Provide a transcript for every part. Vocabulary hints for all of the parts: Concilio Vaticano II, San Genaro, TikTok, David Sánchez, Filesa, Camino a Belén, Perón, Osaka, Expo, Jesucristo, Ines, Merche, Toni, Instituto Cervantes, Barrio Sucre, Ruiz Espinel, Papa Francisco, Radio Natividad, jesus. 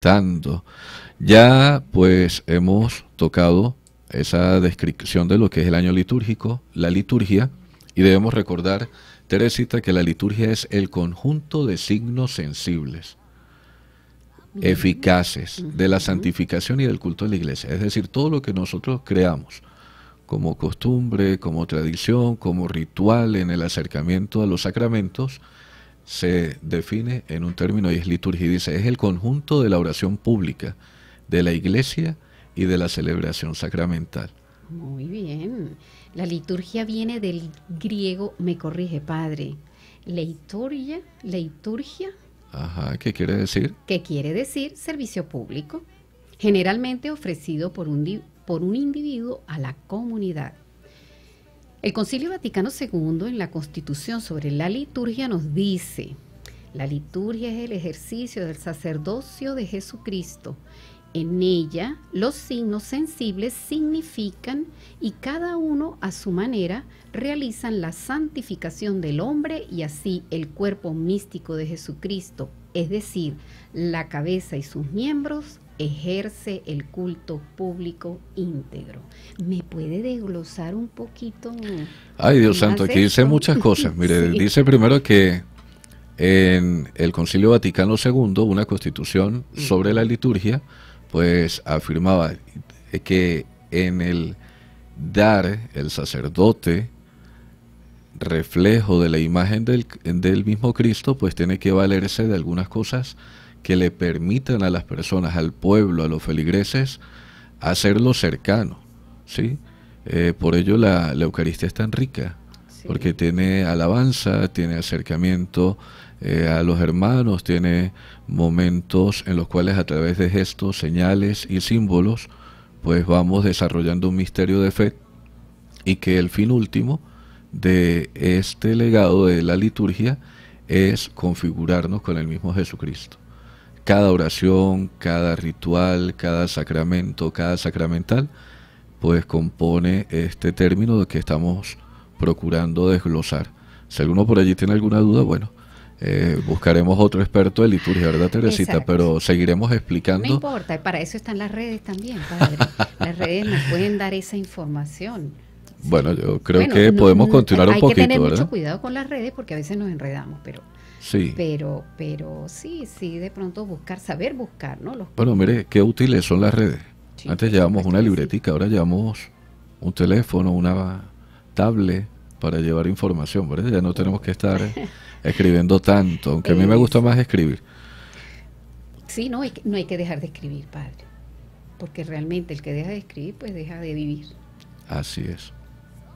tanto. Ya pues hemos tocado esa descripción de lo que es el año litúrgico, la liturgia, y debemos recordar, Teresita, que la liturgia es el conjunto de signos sensibles, eficaces, de la santificación y del culto de la iglesia. Es decir, todo lo que nosotros creamos como costumbre, como tradición, como ritual en el acercamiento a los sacramentos, se define en un término y es liturgia. Y dice, es el conjunto de la oración pública, de la iglesia y de la celebración sacramental. Muy bien. La liturgia viene del griego, me corrige padre, leitoria, leiturgia. Ajá, ¿qué quiere decir? Que quiere decir servicio público, generalmente ofrecido por un individuo a la comunidad. El Concilio Vaticano II, en la Constitución sobre la liturgia, nos dice: la liturgia es el ejercicio del sacerdocio de Jesucristo. En ella, los signos sensibles significan y cada uno a su manera realizan la santificación del hombre y así el cuerpo místico de Jesucristo, es decir, la cabeza y sus miembros, ejerce el culto público íntegro. ¿Me puede desglosar un poquito? Ay, Dios santo, aquí dice muchas cosas. Mire, sí. Dice primero que en el Concilio Vaticano II, una constitución sobre la liturgia, pues afirmaba que en el dar el sacerdote reflejo de la imagen del mismo Cristo, pues tiene que valerse de algunas cosas que le permitan a las personas, al pueblo, a los feligreses, hacerlo cercano, ¿sí? Por ello la Eucaristía es tan rica, sí, porque tiene alabanza, tiene acercamiento a los hermanos, tiene momentos en los cuales a través de gestos, señales y símbolos, pues vamos desarrollando un misterio de fe, y que el fin último de este legado de la liturgia es configurarnos con el mismo Jesucristo. Cada oración, cada ritual, cada sacramento, cada sacramental, pues compone este término de que estamos procurando desglosar. Si alguno por allí tiene alguna duda, bueno, buscaremos otro experto de liturgia, ¿verdad, Teresita? Exacto. Pero seguiremos explicando. No importa, para eso están las redes también, padre. Las redes nos pueden dar esa información. Bueno, yo creo que podemos continuar un poquito, ¿verdad? Hay que tener mucho cuidado con las redes porque a veces nos enredamos, pero... Sí. Pero sí, de pronto saber buscar, ¿no? Bueno, mire, qué útiles son las redes. Sí, antes llevamos una libretica, sí. Ahora llevamos un teléfono, una tablet para llevar información, ¿verdad? Ya no tenemos que estar escribiendo tanto, aunque a mí me gusta más escribir. Sí, no hay que dejar de escribir, padre, porque realmente el que deja de escribir, pues deja de vivir. Así es.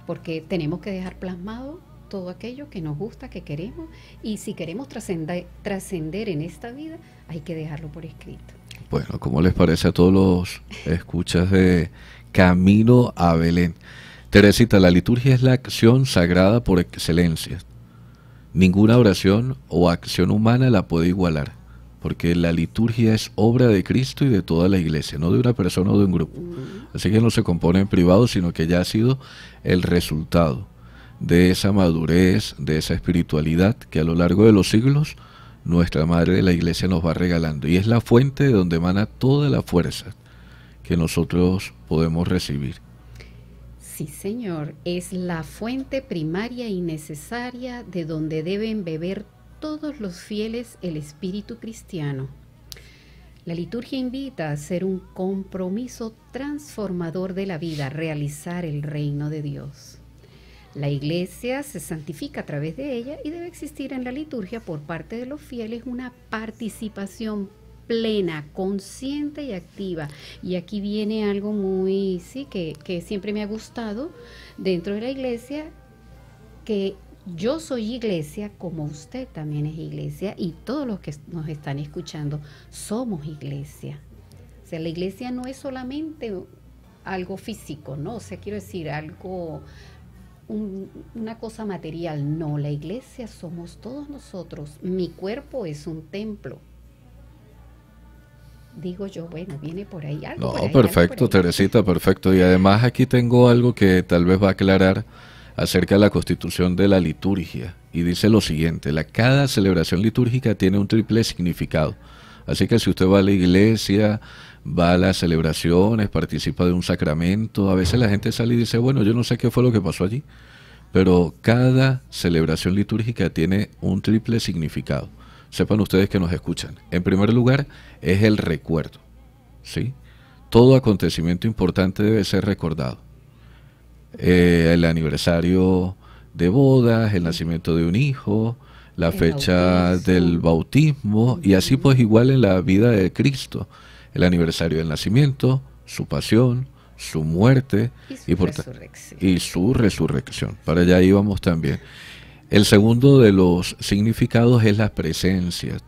Porque tenemos que dejar plasmado todo aquello que nos gusta, que queremos, y si queremos trascender en esta vida, hay que dejarlo por escrito. Bueno, ¿cómo les parece a todos los escuchas de Camino a Belén? Teresita, la liturgia es la acción sagrada por excelencia. Ninguna oración o acción humana la puede igualar, porque la liturgia es obra de Cristo y de toda la iglesia, no de una persona o de un grupo. Así que no se compone en privado, sino que ya ha sido el resultado de esa madurez, de esa espiritualidad que a lo largo de los siglos nuestra Madre de la Iglesia nos va regalando, y es la fuente de donde emana toda la fuerza que nosotros podemos recibir. Sí, señor, es la fuente primaria y necesaria de donde deben beber todos los fieles el espíritu cristiano. La liturgia invita a hacer un compromiso transformador de la vida, realizar el reino de Dios. La iglesia se santifica a través de ella y debe existir en la liturgia por parte de los fieles una participación plena, consciente y activa. Y aquí viene algo muy, que siempre me ha gustado dentro de la iglesia, que yo soy iglesia como usted también es iglesia y todos los que nos están escuchando somos iglesia. O sea, la iglesia no es solamente algo físico, ¿no? O sea, quiero decir algo... una cosa material, no, la iglesia somos todos nosotros, mi cuerpo es un templo. Digo yo, bueno, viene por ahí algo. No, por ahí, perfecto, algo por ahí. Teresita, perfecto. Y además aquí tengo algo que tal vez va a aclarar acerca de la constitución de la liturgia, y dice lo siguiente: cada celebración litúrgica tiene un triple significado. Así que si usted va a la iglesia, va a las celebraciones, participa de un sacramento, a veces la gente sale y dice, bueno, yo no sé qué fue lo que pasó allí, pero cada celebración litúrgica tiene un triple significado. Sepan ustedes que nos escuchan. En primer lugar, es el recuerdo, ¿sí? Todo acontecimiento importante debe ser recordado. El aniversario de bodas, el nacimiento de un hijo, la fecha del bautismo, y así pues igual en la vida de Cristo. El aniversario del nacimiento, su pasión, su muerte y su resurrección. Para allá íbamos también. El segundo de los significados es la presencia.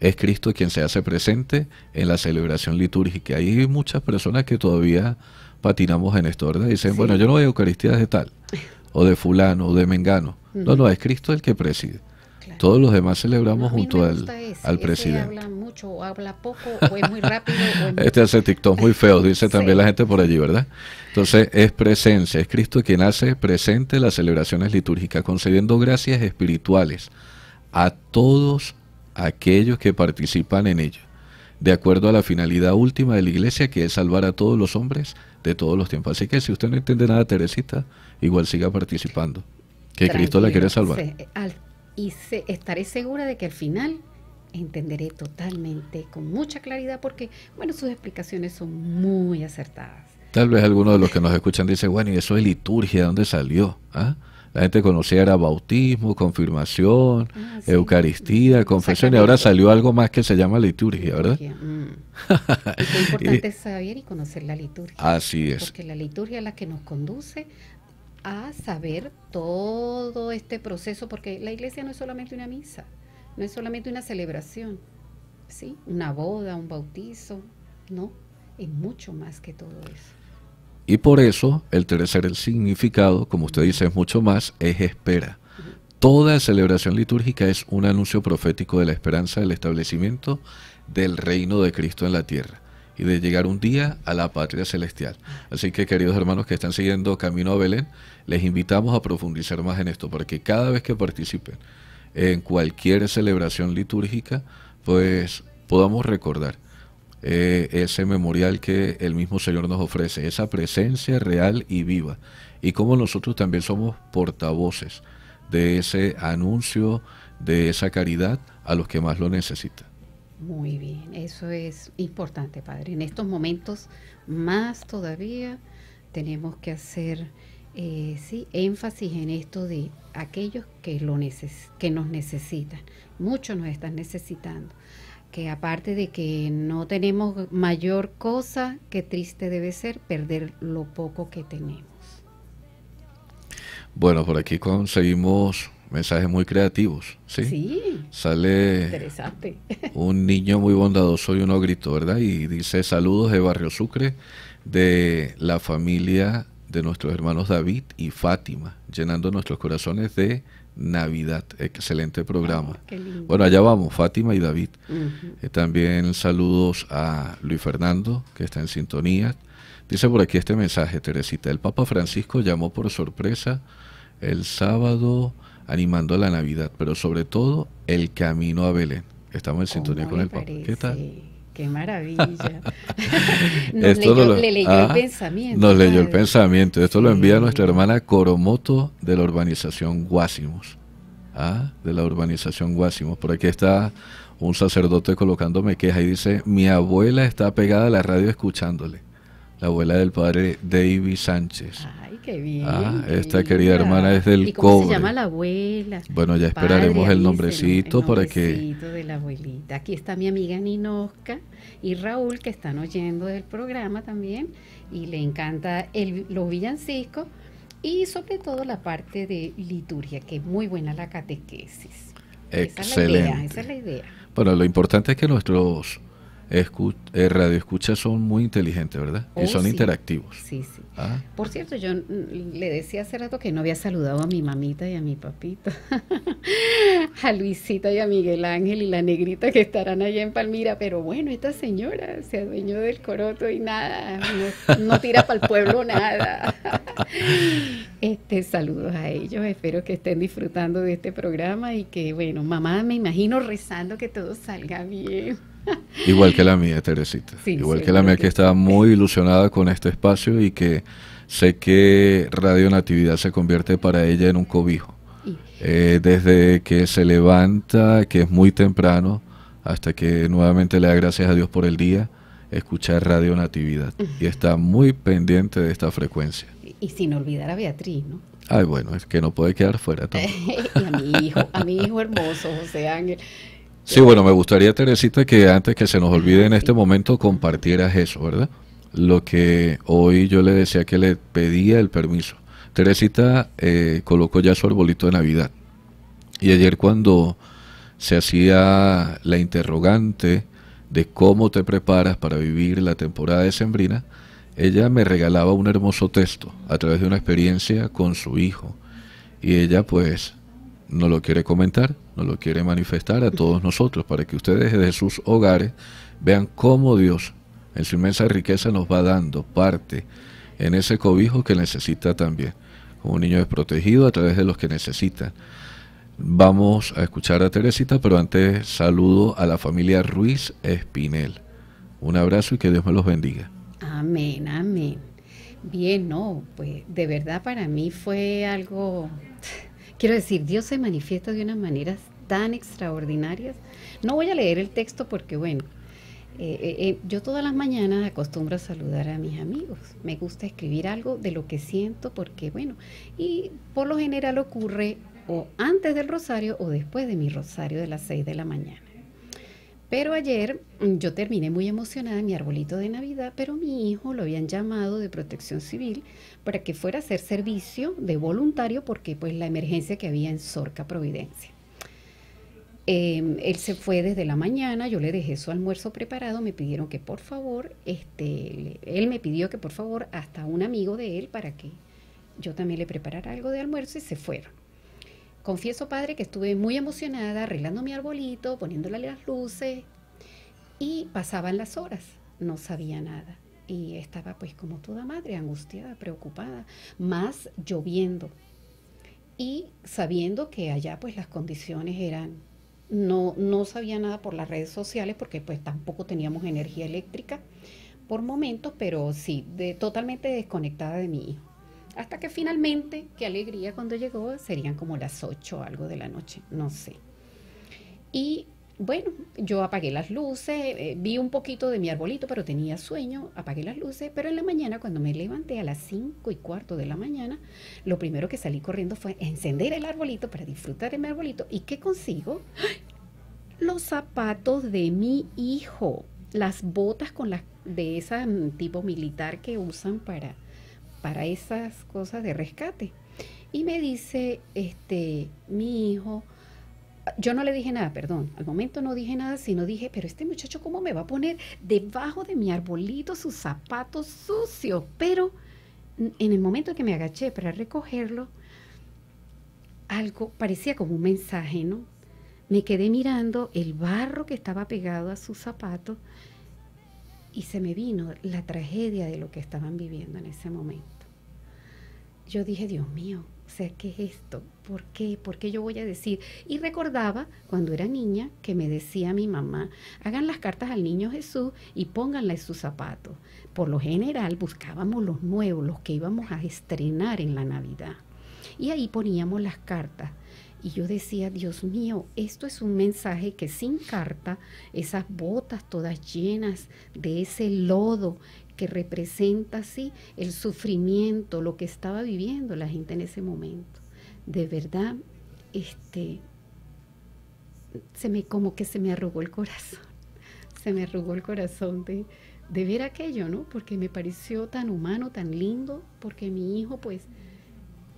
Es Cristo quien se hace presente en la celebración litúrgica. Hay muchas personas que todavía patinamos en esto, ¿verdad? Dicen, bueno, yo no voy a Eucaristía de tal, o de fulano, o de mengano. No, no, es Cristo el que preside. Claro. Todos los demás celebramos junto al presidente. Habla mucho, o habla poco, o es muy rápido. Este hace TikTok muy feo, dice también la gente por allí, ¿verdad? Entonces, es presencia, es Cristo quien hace presente las celebraciones litúrgicas, concediendo gracias espirituales a todos aquellos que participan en ella, de acuerdo a la finalidad última de la iglesia, que es salvar a todos los hombres de todos los tiempos. Así que si usted no entiende nada, Teresita, igual siga participando, que Cristo la quiere salvar. Estaré segura de que al final entenderé totalmente, con mucha claridad, porque, bueno, sus explicaciones son muy acertadas. Tal vez algunos de los que nos escuchan dicen, bueno, ¿y eso de liturgia, dónde salió? ¿Ah? La gente conocía era bautismo, confirmación, Eucaristía, confesión, y ahora salió algo más que se llama liturgia, ¿verdad? Qué importante es saber y conocer la liturgia. Así es. Porque la liturgia es la que nos conduce a saber todo este proceso, porque la iglesia no es solamente una misa, no es solamente una celebración, ¿sí? Una boda, un bautizo, no, es mucho más que todo eso. Y por eso, el tercer significado, como usted dice, es mucho más, es espera. Toda celebración litúrgica es un anuncio profético de la esperanza del establecimiento del reino de Cristo en la tierra y de llegar un día a la patria celestial. Así que, queridos hermanos que están siguiendo Camino a Belén, les invitamos a profundizar más en esto, porque cada vez que participen en cualquier celebración litúrgica, pues podamos recordar ese memorial que el mismo Señor nos ofrece, esa presencia real y viva, y como nosotros también somos portavoces de ese anuncio, de esa caridad a los que más lo necesitan. Muy bien, eso es importante, Padre. En estos momentos más todavía tenemos que hacer énfasis en esto de aquellos que nos necesitan. Muchos nos están necesitando, que aparte de que no tenemos mayor cosa, que triste debe ser perder lo poco que tenemos. Bueno, por aquí conseguimos mensajes muy creativos, ¿sí? Sí. Sale interesante. Un niño muy bondadoso y uno gritó, ¿verdad? Y dice, saludos de Barrio Sucre, de la familia de nuestros hermanos David y Fátima, llenando nuestros corazones de Navidad. Excelente programa. Bueno, allá vamos, Fátima y David. También saludos a Luis Fernando, que está en sintonía. Dice por aquí este mensaje, Teresita: el Papa Francisco llamó por sorpresa el sábado animando la Navidad, pero sobre todo el camino a Belén. Estamos en sintonía con el Papa. ¿Qué tal? ¡Qué maravilla! Nos leyó el pensamiento. Esto lo envía nuestra hermana Coromoto de la urbanización Guásimos. Por aquí está un sacerdote colocándome queja y dice, mi abuela está pegada a la radio escuchándole. La abuela del padre David Sánchez. Ay, qué bien. Esta querida hermana es del Cobre. ¿Cómo se llama la abuela? Bueno, ya esperaremos el nombrecito para que... El nombrecito de la abuelita. Aquí está mi amiga Ninosca y Raúl, que están oyendo del programa también, y le encanta los villancicos y sobre todo la parte de liturgia, que es muy buena la catequesis. Excelente. Esa es la idea. Bueno, lo importante es que nuestros radioescuchas son muy inteligentes, ¿verdad? Y son interactivos. Sí, sí. Por cierto, yo le decía hace rato que no había saludado a mi mamita y a mi papito, a Luisita y a Miguel Ángel y la negrita que estarán allá en Palmira, pero bueno, esta señora se adueñó del coroto y nada, no tira para el pueblo nada. Saludos a ellos, espero que estén disfrutando de este programa y que, bueno, mamá, me imagino rezando que todo salga bien. Igual que la mía, Teresita. Sí, igual que la mía, que estaba muy ilusionada con este espacio y que sé que Radio Natividad se convierte para ella en un cobijo. Desde que se levanta, que es muy temprano, hasta que nuevamente le da gracias a Dios por el día, escuchar Radio Natividad. Y está muy pendiente de esta frecuencia. Y sin olvidar a Beatriz, ¿no? Ay, bueno, es que no puede quedar fuera tampoco. Y a mi hijo hermoso, José Ángel. Sí, bueno, me gustaría, Teresita, que antes que se nos olvide en este momento compartieras eso, ¿verdad? Lo que hoy yo le decía que le pedía el permiso. Teresita colocó ya su arbolito de Navidad. Y ayer cuando se hacía la interrogante de cómo te preparas para vivir la temporada decembrina, ella me regalaba un hermoso texto a través de una experiencia con su hijo. Y ella pues no lo quiere comentar, no lo quiere manifestar a todos nosotros, para que ustedes desde sus hogares vean cómo Dios en su inmensa riqueza nos va dando parte en ese cobijo que necesita también. Un niño desprotegido a través de los que necesitan. Vamos a escuchar a Teresita, pero antes saludo a la familia Ruiz Espinel. Un abrazo y que Dios me los bendiga. Amén, amén. Bien, no, pues de verdad para mí fue algo... Quiero decir, Dios se manifiesta de unas maneras tan extraordinarias. No voy a leer el texto porque, bueno, yo todas las mañanas acostumbro a saludar a mis amigos. Me gusta escribir algo de lo que siento porque, bueno, y por lo general ocurre o antes del rosario o después de mi rosario de las 6 de la mañana. Pero ayer yo terminé muy emocionada en mi arbolito de Navidad, pero mi hijo lo habían llamado de Protección Civil para que fuera a hacer servicio de voluntario porque pues la emergencia que había en Zorca, Providencia. Él se fue desde la mañana, yo le dejé su almuerzo preparado, me pidieron que por favor, él me pidió que por favor hasta un amigo de él para que yo también le preparara algo de almuerzo y se fueron. Confieso, padre, que estuve muy emocionada arreglando mi arbolito, poniéndole las luces, y pasaban las horas, no sabía nada. Y estaba pues como toda madre, angustiada, preocupada, más lloviendo. Y sabiendo que allá pues las condiciones eran, no sabía nada por las redes sociales porque pues tampoco teníamos energía eléctrica por momentos, pero sí, totalmente desconectada de mi hijo. Hasta que finalmente, qué alegría cuando llegó, serían como las 8 o algo de la noche, no sé. Y bueno, yo apagué las luces, vi un poquito de mi arbolito, pero tenía sueño, apagué las luces, pero en la mañana cuando me levanté a las 5:15 de la mañana, lo primero que salí corriendo fue encender el arbolito para disfrutar de mi arbolito. ¿Y qué consigo? Los zapatos de mi hijo, las botas con las de esa tipo militar que usan para esas cosas de rescate. Y me dice, mi hijo, yo no le dije nada, perdón, al momento no dije nada, sino dije, pero este muchacho, ¿cómo me va a poner debajo de mi arbolito sus zapatos sucios? Pero en el momento que me agaché para recogerlo, algo parecía como un mensaje, ¿no? Me quedé mirando el barro que estaba pegado a sus zapatos y se me vino la tragedia de lo que estaban viviendo en ese momento. Yo dije, Dios mío, o sea, ¿qué es esto? ¿Por qué? ¿Por qué yo voy a decir? Y recordaba cuando era niña que me decía mi mamá, hagan las cartas al niño Jesús y pónganla en sus zapatos. Por lo general buscábamos los nuevos, los que íbamos a estrenar en la Navidad. Y ahí poníamos las cartas. Y yo decía, Dios mío, esto es un mensaje que sin carta, esas botas todas llenas de ese lodo que representa así el sufrimiento, lo que estaba viviendo la gente en ese momento. De verdad, como que se me arrugó el corazón. Se me arrugó el corazón de ver aquello, ¿no? Porque me pareció tan humano, tan lindo, porque mi hijo, pues,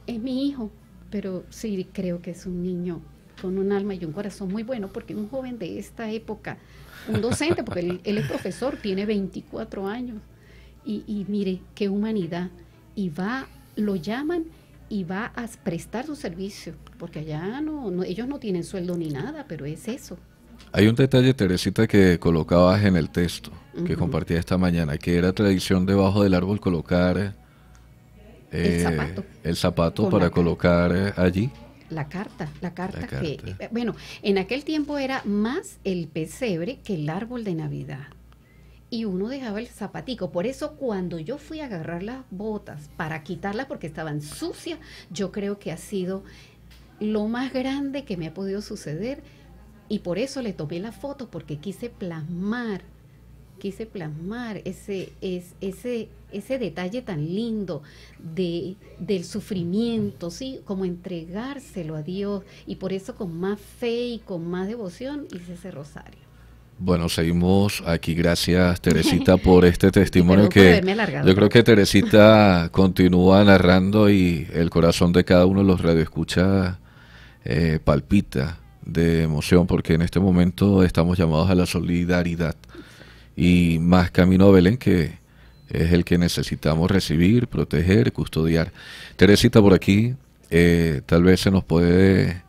es mi hijo. Pero sí creo que es un niño con un alma y un corazón muy bueno, porque un joven de esta época, un docente, porque él es profesor, tiene 24 años, y mire, qué humanidad, y va, lo llaman y va a prestar su servicio, porque allá ellos no tienen sueldo ni nada, pero es eso. Hay un detalle, Teresita, que colocabas en el texto, que compartía esta mañana, que era tradición debajo del árbol colocar... el zapato para colocar allí la carta que, bueno, en aquel tiempo era más el pesebre que el árbol de Navidad. Y uno dejaba el zapatico. Por eso cuando yo fui a agarrar las botas para quitarlas porque estaban sucias, yo creo que ha sido lo más grande que me ha podido suceder. Y por eso le tomé la foto, porque quise plasmar ese detalle tan lindo del sufrimiento, ¿sí? Como entregárselo a Dios. Y por eso con más fe y con más devoción hice ese rosario. Bueno, seguimos aquí. Gracias, Teresita, por este testimonio que yo creo que Teresita continúa narrando y el corazón de cada uno de los radioescuchas palpita de emoción, porque en este momento estamos llamados a la solidaridad y más Camino a Belén, que es el que necesitamos recibir, proteger, custodiar. Teresita, por aquí tal vez se nos puede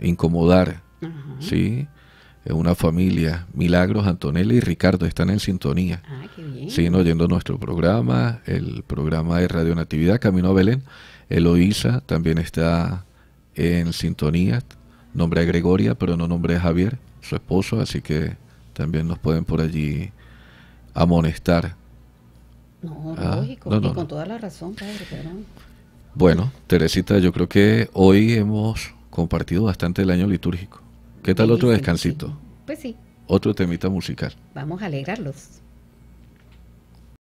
incomodar, ¿sí? Una familia, Milagros, Antonella y Ricardo, están en sintonía. Ah, qué bien. Siguen oyendo nuestro programa, el programa de Radio Natividad, Camino a Belén. Eloísa también está en sintonía. Nombre a Gregoria, pero no nombre a Javier, su esposo, así que también nos pueden por allí amonestar. No, lógico, y con toda la razón, padre, perdón. Bueno, Teresita, yo creo que hoy hemos compartido bastante el año litúrgico. ¿Qué tal otro descansito? Pues sí. Otro temita musical. Vamos a alegrarlos.